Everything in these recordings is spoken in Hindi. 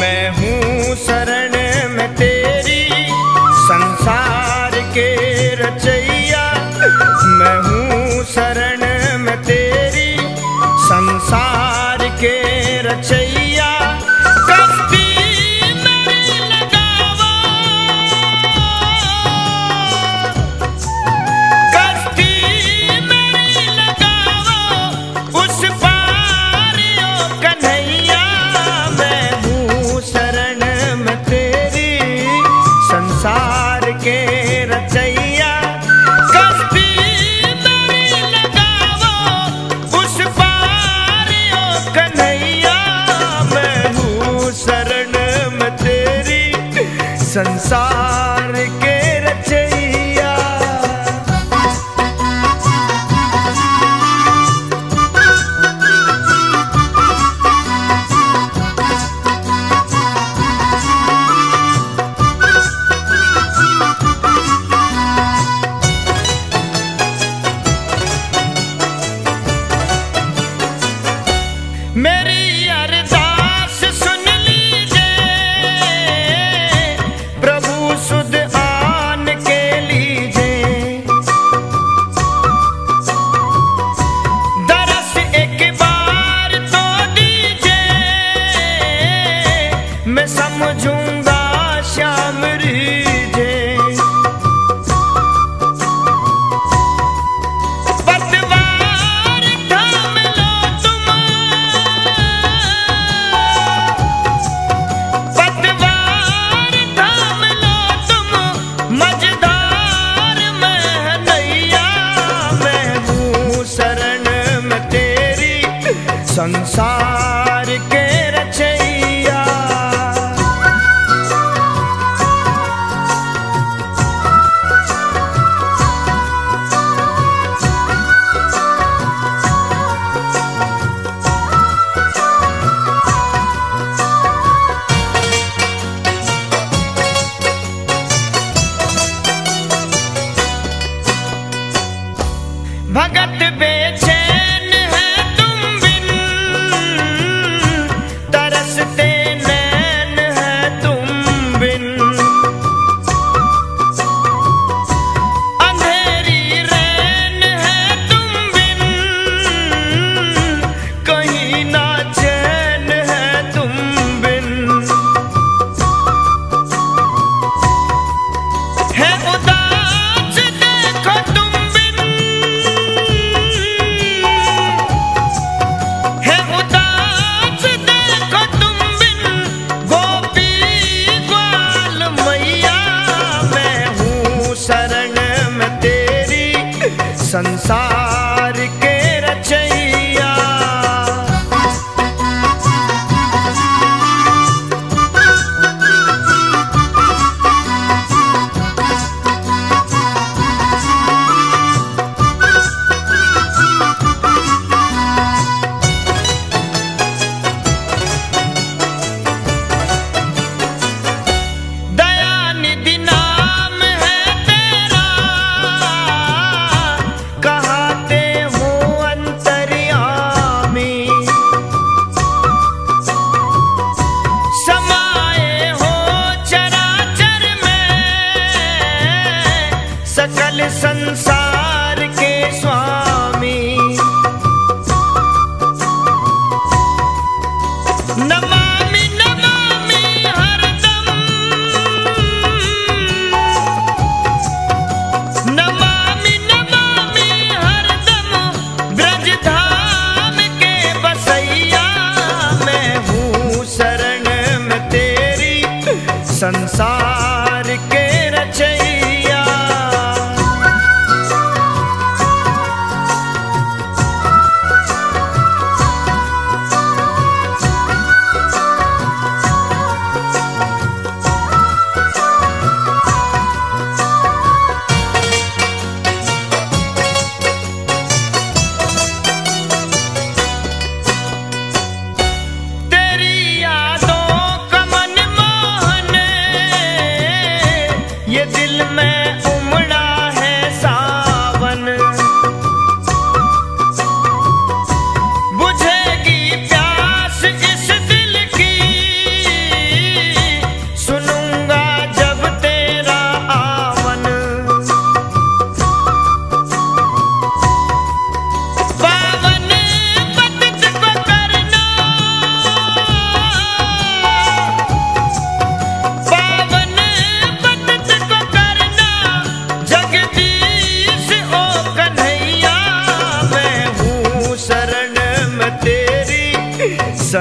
मैं हूँ शरण में तेरी, संसार के रचैया मैं हूँ शरण में तेरी, संसार के रचैया। संसार के रचैया। मेरी संसार के रचैया। भगत बेचे संसार के रचैया। संसार के स्वामी नमामि नमामि हरदम, नमामि नमामि हरदम ब्रजधाम के बसैया। मैं हूँ शरण में तेरी, संसार के रचैया।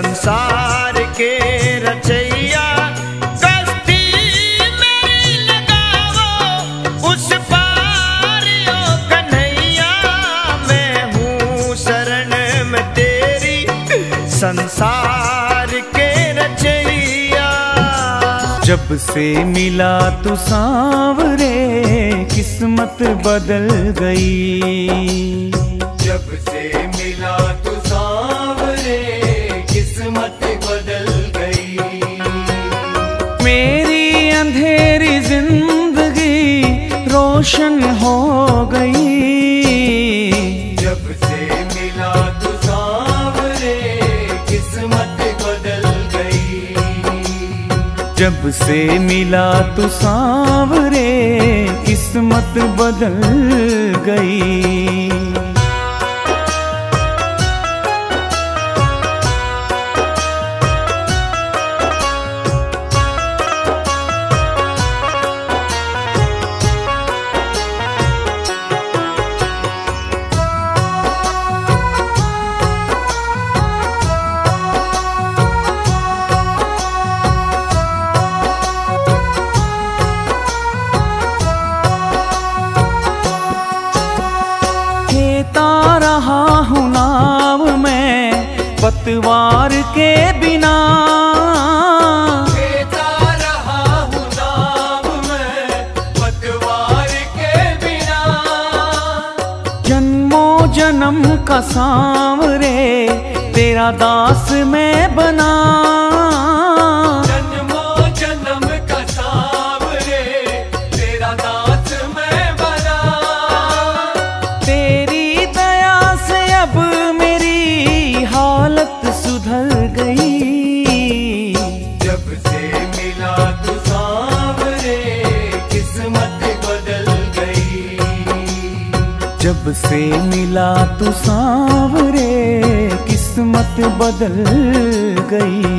संसार के रचैया कश्ती मेरी लगाओ उस पार ओ कन्हैया, मैं हूँ शरण में तेरी संसार के रचैया। जब से मिला तू सांवरे किस्मत बदल गई, जब से मिला तू सांवरे किस्मत बदल गई। मेरी अंधेरी जिंदगी रोशन हो गई, जब से मिला तू सांवरे किस्मत बदल गई। जब से मिला तू सांवरे किस्मत बदल गई। पतवार के बिना खेता रहा हूँ नाव में पतवार के बिना। जन्मों जन्म का सांवरे तेरा दास मैं बना, जन्मों जन्म का सांवरे तेरा दास मैं बना। तेरी दया से अब हालत सुधर गई, जब से मिला तू सांवरे किस्मत बदल गई। जब से मिला तू सांवरे किस्मत बदल गई।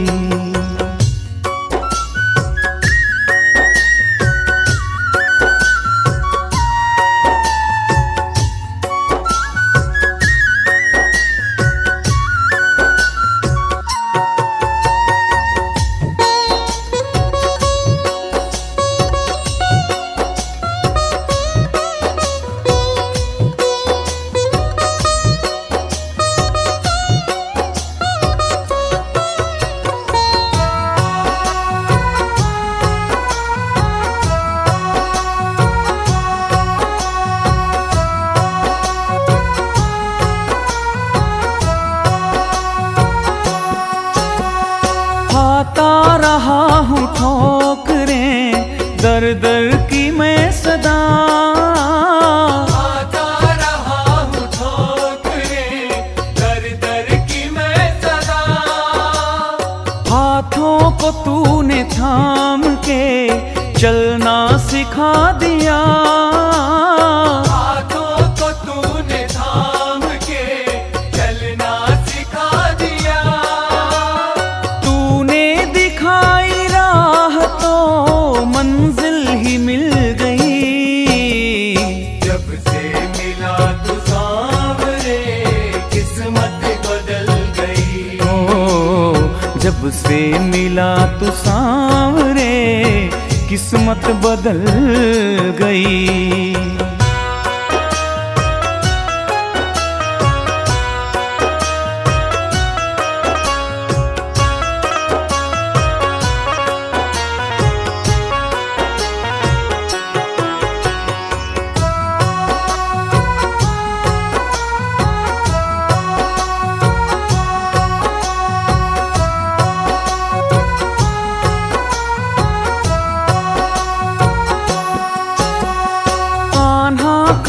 जब से मिला तू सांवरे किस्मत बदल गई।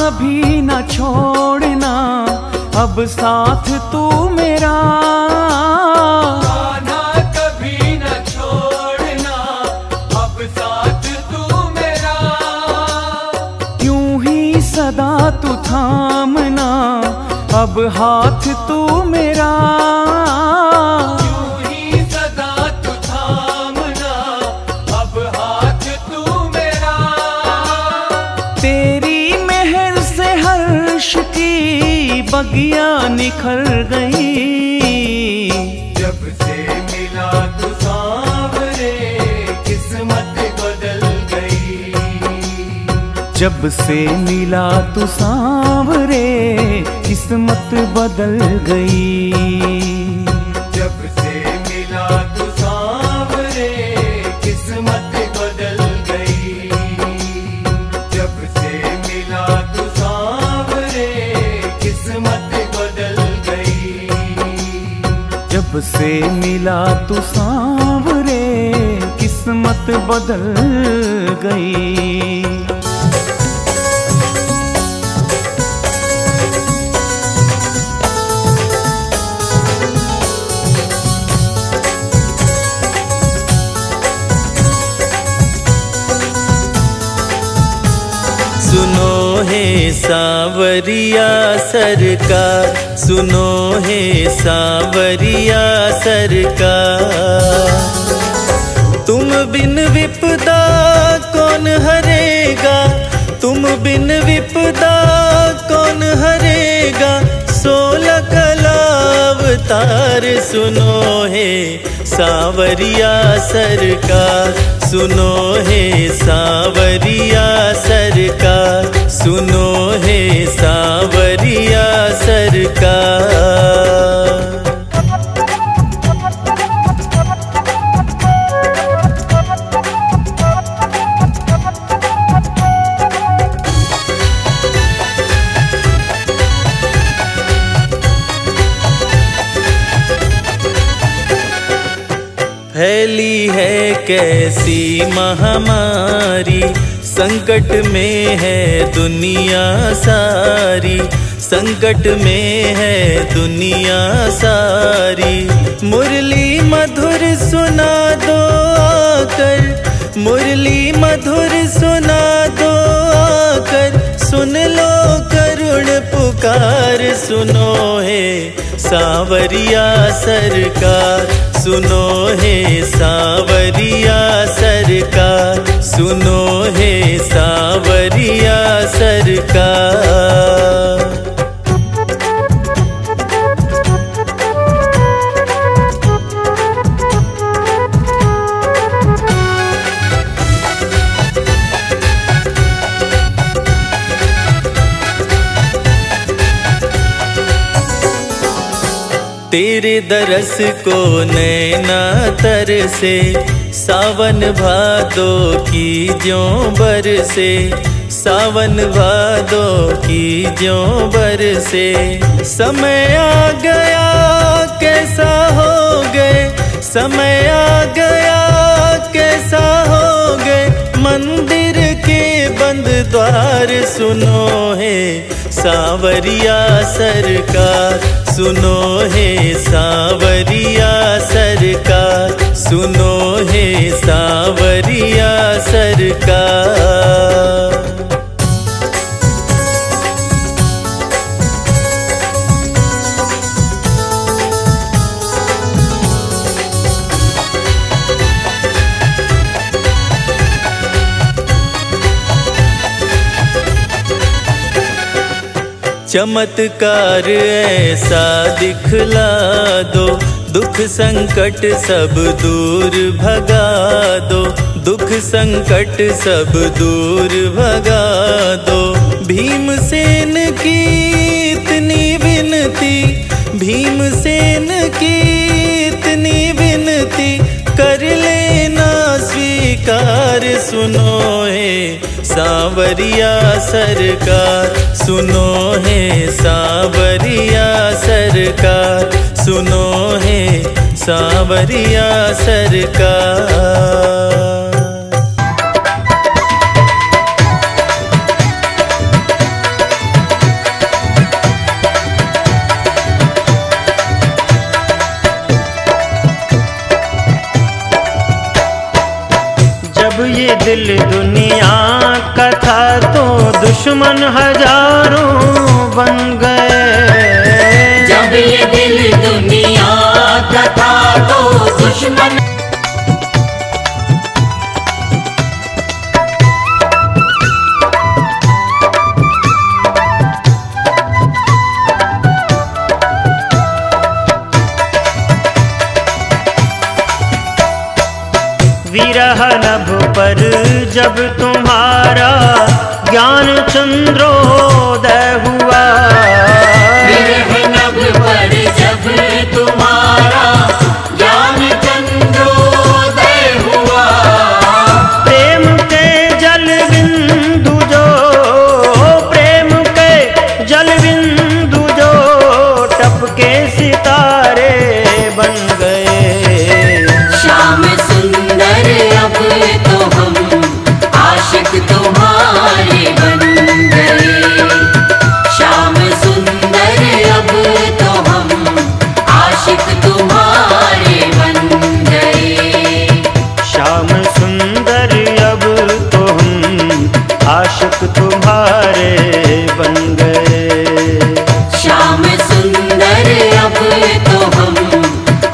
कभी न छोड़ना अब साथ तू मेरा, ना कभी न छोड़ना अब साथ तू मेरा। यूं ही सदा तू थामना अब हाथ तू मेरा, यूं ही सदा तू थामना अब हाथ तू मेरा। तेरी बगिया निखर गई, जब से जब से मिला तू सांवरे किस्मत बदल गई, जब से मिला तू सांवरे किस्मत बदल गई, जब से मिला तू सांवरे किस्मत बदल गई, जब से मिला तू सांवरे किस्मत बदल गई। सुनो हे सांवरिया सरकार, सुनो हे सांवरिया सरकार, तुम बिन विपदा कौन हरेगा, तुम बिन विपदा कौन हरेगा, 16 कलावतार। सुनो हे सांवरिया सरकार, सुनो हे सांवरिया सरकार, सुनो हे सांवरिया सरकार। फैली है कैसी महामारी, संकट में है दुनिया सारी, संकट में है दुनिया सारी। मुरली मधुर सुना दो आकर, मुरली मधुर सुना दो आकर, सुन लो करुण पुकार। सुनो हे सांवरिया सरकार, सुनो हे सांवरिया सरकार, सुनो हे सांवरिया सरकार। तेरे दरस को नैना तरसे, सावन भादो की ज्यों बरसे, सावन भादो की ज्यों बरसे। समय आ गया कैसा हो गए, समय आ गया कैसा हो गए, मंदिर के बंद द्वार। सुनो हे सांवरिया सरकार, सुनो हे सांवरिया सरकार, सुनो हे सांवरिया सरकार। चमत्कार ऐसा दिखला दो, दुख संकट सब दूर भगा दो, दुख संकट सब दूर भगा दो। भीमसेन की इतनी विनती, भीमसेन की इतनी विनती, कर लेना स्वीकार। सुनो हे सांवरिया सरकार, सुनो हे सांवरिया सरकार, सुनो हे सांवरिया सरकार। ये दिल दुनिया का था तो दुश्मन हजारों बन गए, जब ये दिल दुनिया का था तो दुश्मन, विरह नभ पर जब तुम्हारा ज्ञान चंद्रोदय हुआ, विरह नभ पर जब तुम्हारा ज्ञान चंद्रोदय हुआ, प्रेम के जल बिंदु जो, प्रेम के जल बिंदु जो टपके सितारे बन गए। शाम अब तो हम आशिक तुम्हारे बन गए, श्याम सुंदर अब तो हम आशिक तुम्हारे बन गए, श्याम सुंदर अब तो हम आशिक तुम्हारे बन गए, श्याम सुंदर अब तो हम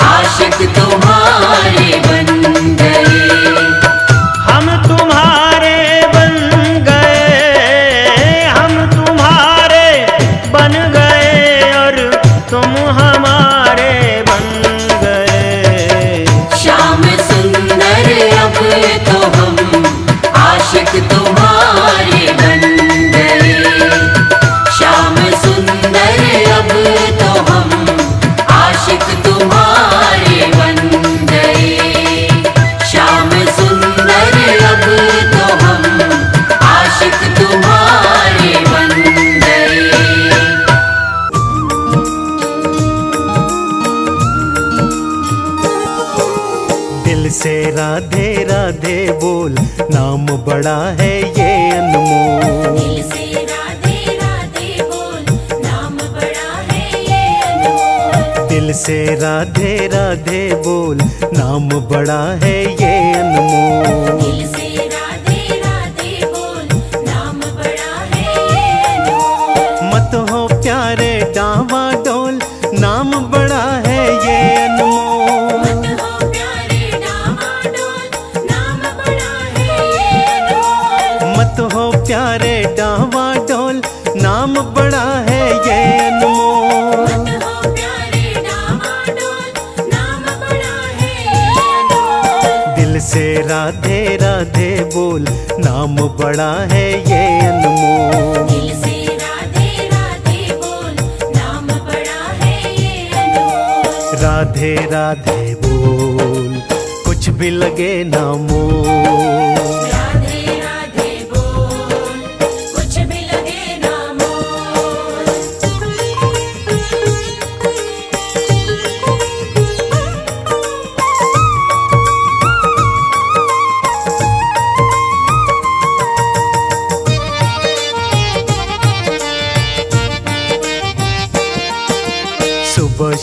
आशिक तुम्हारे बन गए। राधे राधे बोल, नाम बड़ा है ये अनमोल, दिल से राधे राधे बोल, नाम बड़ा है ये अनमोल, दिल से राधे राधे बोल, नाम बड़ा है ये अनमोल, दिल से राधे राधे बोल, नाम बड़ा है ये अनमोल, मत हो प्यारे डावा डोल, नाम बड़ा है ये अनमोल, प्यारे डावा डोल, नाम बड़ा है ये अनमोल, दिल से राधे राधे बोल, नाम बड़ा है ये अनमोल, दिल से राधे राधे बोल, नाम बड़ा है ये अनमोल, राधे राधे बोल कुछ भी लगे ना मोल,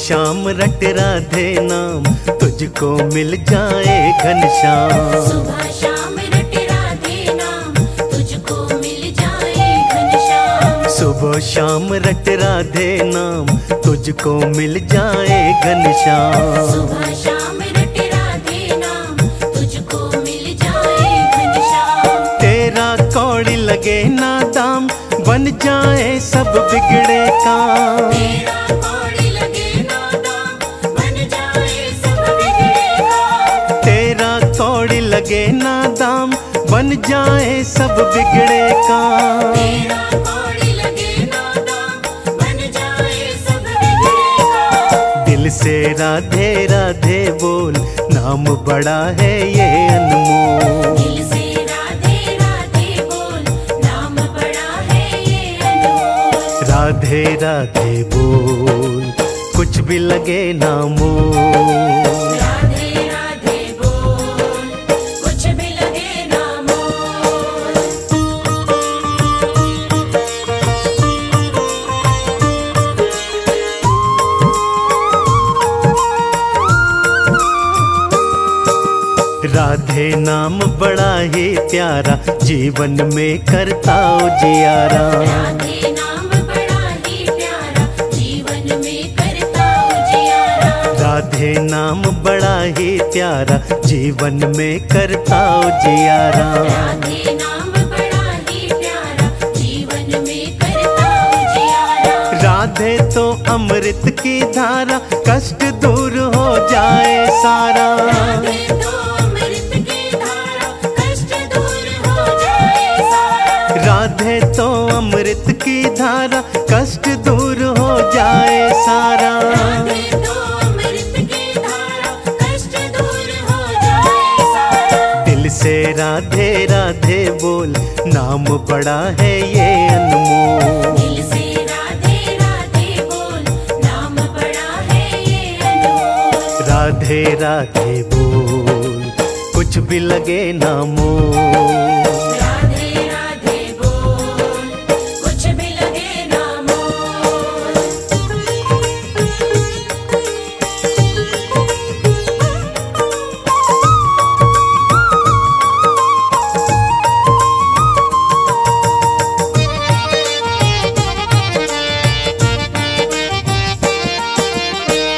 शाम रट राधे नाम तुझको मिल जाए घनश्याम, सुबह शाम रट राधे नाम तुझको मिल जाए घनश्याम, सुबह शाम रट राधे नाम तुझको मिल जाए घनश्याम, सुबह शाम रट राधे नाम तुझको मिल जाए घनश्याम, तेरा कौड़ी लगे ना दाम बन जाए सब बिगड़े काम, लगे ना दाम बन जाए सब बिगड़े काम, तेरा कौड़ी लगे ना दाम बन जाए सब बिगड़े काम, दिल से राधे राधे बोल, नाम बड़ा है ये अनमोल, दिल से राधे राधे बोल, नाम बड़ा है ये अनमोल, राधे राधे बोल कुछ भी लगे ना मोल, राधे नाम बड़ा ही प्यारा जीवन में करता उजियारा, राधे नाम बड़ा ही प्यारा जीवन में करता उजियारा, राधे नाम बड़ा ही प्यारा जीवन में करता उजियारा, राधे नाम बड़ा ही प्यारा जीवन में करता उजियारा, राधे तो अमृत की धारा कष्ट दूर हो जाए सारा, राधे तो है तो अमृत की धारा, कष्ट दूर हो जाए सारा। तो अमृत की धारा, कष्ट दूर हो जाए सारा। दिल से राधे राधे बोल, नाम बड़ा है ये अनमोल। दिल से राधे राधे बोल, नाम बड़ा है ये अनमोल। राधे राधे बोल, कुछ भी लगे ना मोल।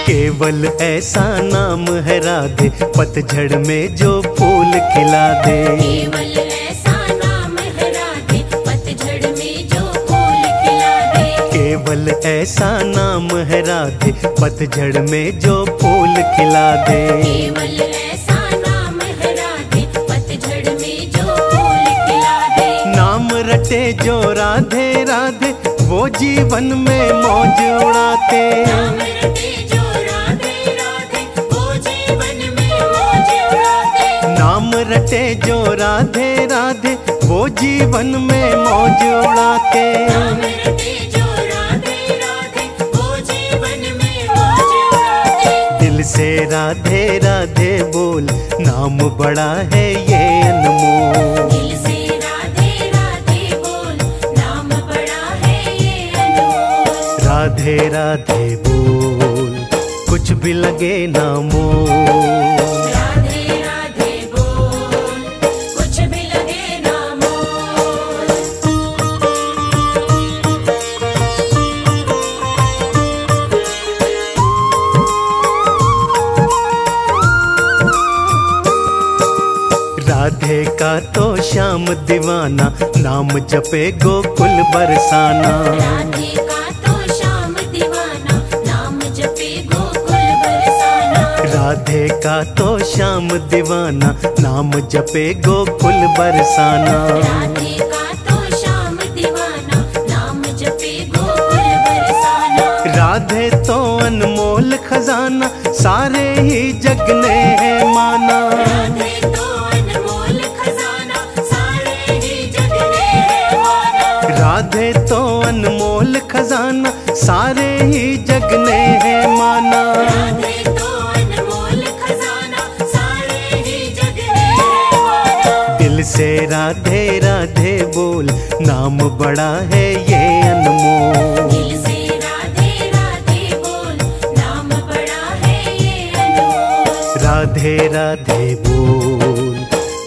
केवल ऐसा नाम है राधे, पतझड़ में जो फूल खिला दे। केवल ऐसा नाम है राधे, पतझड़ में जो फूल खिला दे। केवल ऐसा नाम है राधे, पतझड़ में जो फूल खिला दे। केवल ऐसा नाम है राधे, पतझड़ में जो फूल खिला दे। नाम रटे जो राधे राधे, वो जीवन में मौज उड़ाते। नाम रटे जो राधे राधे, वो जीवन में मौज उड़ाते। नाम रटे जो राधे राधे, वो जीवन में मौज उड़ाते। दिल से राधे राधे बोल, नाम बड़ा है ये अनमोल। दिल से राधे राधे बोल, नाम बड़ा है ये अनमोल। राधे राधे बोल, कुछ भी लगे ना मोल। राधे का तो श्याम दीवाना, नाम जपे गोकुल बरसाना। राधे का तो श्याम दीवाना, नाम जपे गोकुल बरसाना। राधे का तो श्याम दीवाना, नाम जपे गोकुल बरसाना। राधे का तो श्याम दीवाना, नाम जपे गोकुल बरसाना। राधे तो अनमोल खजाना, सारे ही जग ने है माना। राधे तो अनमोल खजाना, सारे ही जग ने है माना। राधे तो अनमोल खजाना, सारे ही जग ने है माना। दिल से राधे राधे बोल, नाम बड़ा है ये अनमोल। दिल से राधे राधे बोल, नाम बड़ा है ये अनमोल। राधे राधे बोल,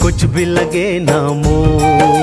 कुछ भी लगे ना मोल।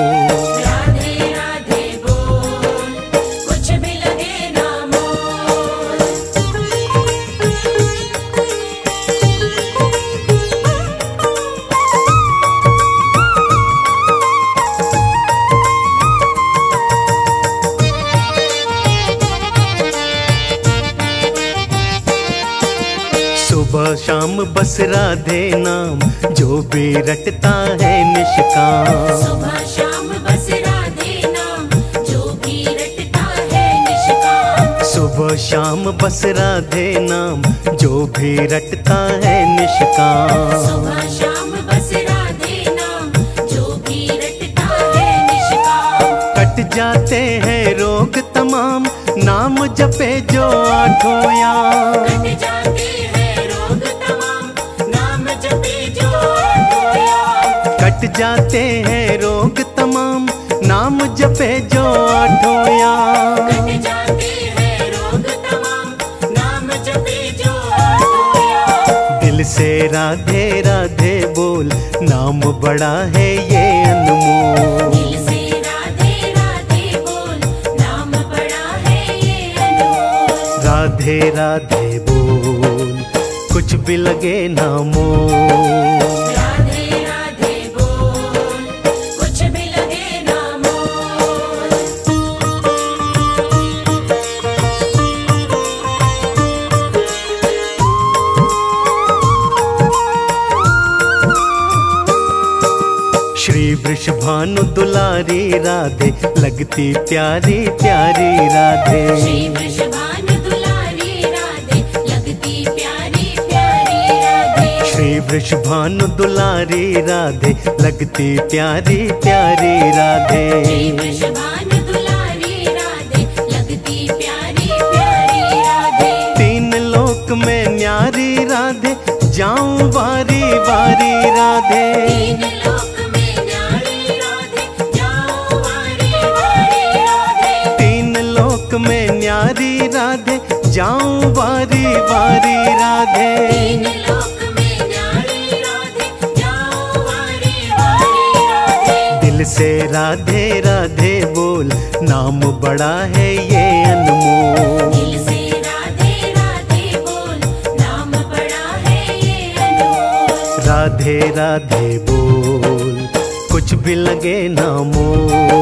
शाम बस राधे नाम, जो भी रटता है निष्काम। सुबह शाम बस राधे नाम, जो भी रटता है निष्काम। सुबह शाम बस राधे नाम, जो भी रटता है निष्काम। सुबह शाम बस राधे नाम, जो भी रटता है निष्काम। कट जाते हैं रोग तमाम, नाम जपे जो आठों याम। कट जाते हैं रोग तमाम, नाम जपे जो आठों याम। कट जाते हैं रोग तमाम, नाम जपे जो आठों याम। दिल से राधे राधे बोल, नाम बड़ा है ये अनमोल। दिल से राधे राधे बोल, नाम बड़ा है ये अनमोल। राधे राधे बोल, कुछ भी लगे ना मोल। श्री वृषभानु दुलारी राधे लगती प्यारी प्यारी राधे। श्री वृषभानु दुलारी राधे लगती प्यारी प्यारी राधे। श्री वृषभानु दुलारी राधे लगती प्यारी प्यारी राधे। श्री वृषभानु दुलारी राधे लगती प्यारी प्यारी राधे। तीन लोक में न्यारी राधे जाऊं बारी बारी राधे। में न्यारी राधे जाऊं बारी बारी राधे। तीन लोक में न्यारी राधे जाऊं बारी बारी राधे। दिल से राधे राधे बोल नाम बड़ा है ये अनमोल। दिल से राधे राधे बोल नाम बड़ा है ये अनमोल। राधे राधे बोल कुछ भी लगे ना मोल।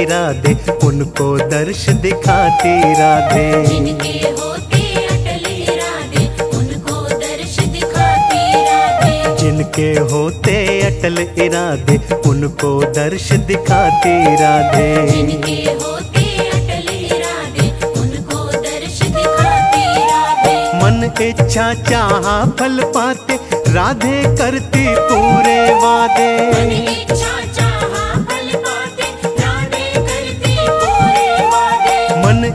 इरादे उनको दर्श दिखाती राधे। जिनके होते अटल इरादे उनको दर्श दिखाती राधे। जिनके होते अटल इरादे उनको दर्श दिखाती राधे। जिनके होते अटल इरादे उनको दर्श दिखाती राधे। मन इच्छा चाहा फल पाते राधे करती पूरे वादे।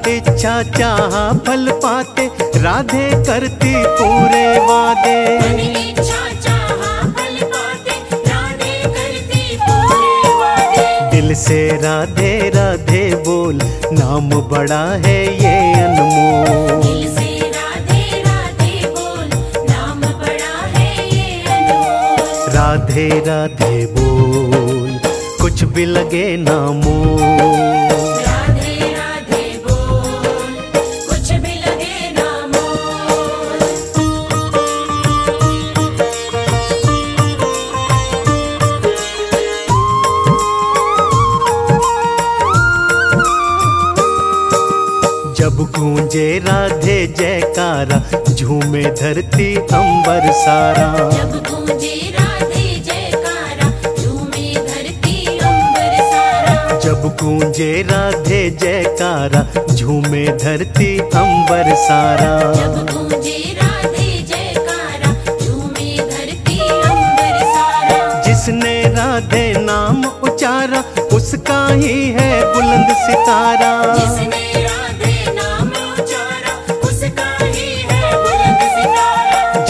इच्छा चाहा फल पाते राधे करती पूरे वादे। इच्छा चाहा फल पाते राधे करती पूरे वादे। दिल से राधे राधे बोल नाम बड़ा है ये अनमोल। दिल से राधे राधे बोल नाम बड़ा है ये अनमोल। राधे राधे बोल कुछ भी लगे ना मोल। गूंजे राधे जयकारा झूमे धरती अंबर सारा। जब गूंजे राधे जयकारा झूमे धरती अंबर सारा। जब गूंजे राधे जयकारा झूमे धरती अंबर सारा। जब गूंजे राधे जयकारा झूमे धरती अंबर सारा। जिसने राधे नाम उचारा उसका ही है बुलंद सितारा। जिसने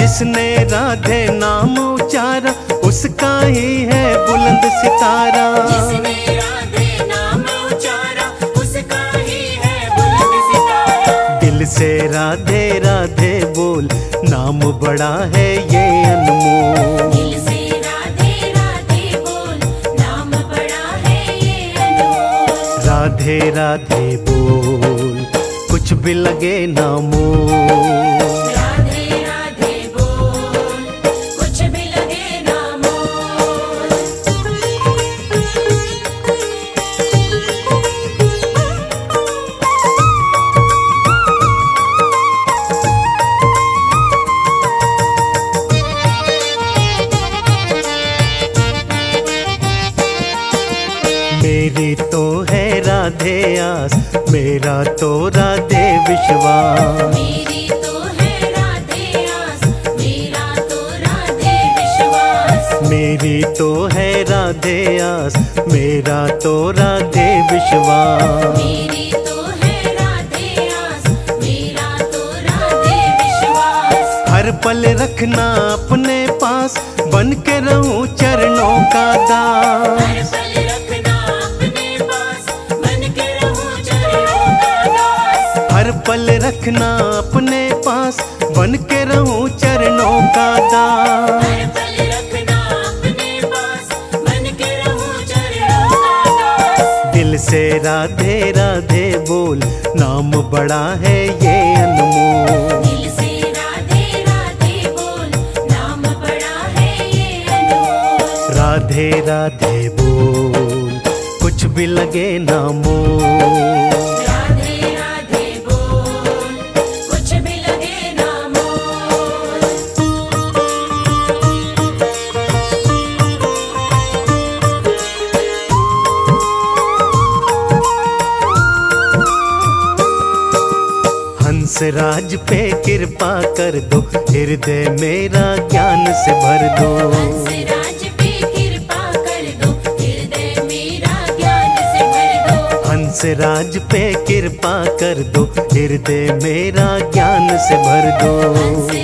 जिसने राधे नाम उचारा उसका ही है बुलंद सितारा। जिसने राधे नाम उचारा उसका ही है बुलंद सितारा। दिल से राधे राधे बोल नाम बड़ा है ये अनमोल। दिल से राधे राधे बोल नाम बड़ा है ये अनमोल। राधे राधे बोल कुछ भी लगे ना मोल। मेरा तो राधे विश्वास। मेरी तो है राधे आस मेरा तो राधे विश्वास। मेरी तो है राधे आस मेरा तो राधे विश्वास। मेरी तो है राधे आस मेरा तो राधे विश्वास। हर पल रखना अपने पास बन के रहूं चरणों का दास। हर पल रखना अपने पास बन के रहूं चरणों का दास। हर पल रखना अपने पास बन के रहूं चरणों का दास। दिल से राधे राधे राधे बोल, नाम बड़ा है ये अनमोल। राधे राधे बोल, कुछ भी लगे ना मोल। राज पे कृपा कर दो, हृदय मेरा ज्ञान से भर दो। राज पे कृपा कर दो, हृदय मेरा ज्ञान से भर दो। हंस राज पे कृपा कर दो, हृदय मेरा ज्ञान से भर दो।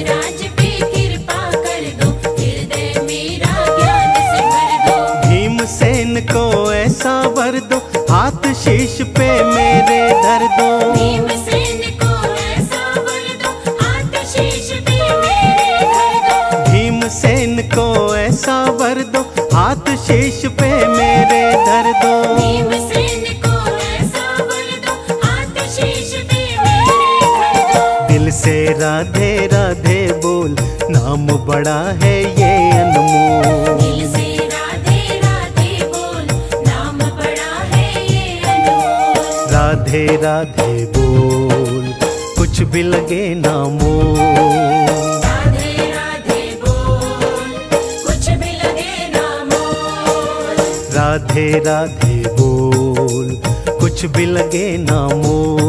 राज पे कृपा कर दो, हृदय मेरा ज्ञान से भर दो। भीमसेन को ऐसा भर दो, हाथ शीश पे मेरे धर दो। को ऐसा भर दो, हाथ शीश पे मेरे धर दो। भीमसेन को ऐसा भर दो, हाथ शीश पे मेरे धर दो। दिल से राधे राधे बोल, नाम बड़ा है ये अनमोल। दिल से राधे राधे बोल, नाम बड़ा है ये अनमोल। राधे राधे बोल, कुछ भी लगे ना मोल। राधे राधे बोल, कुछ भी लगे ना मोल।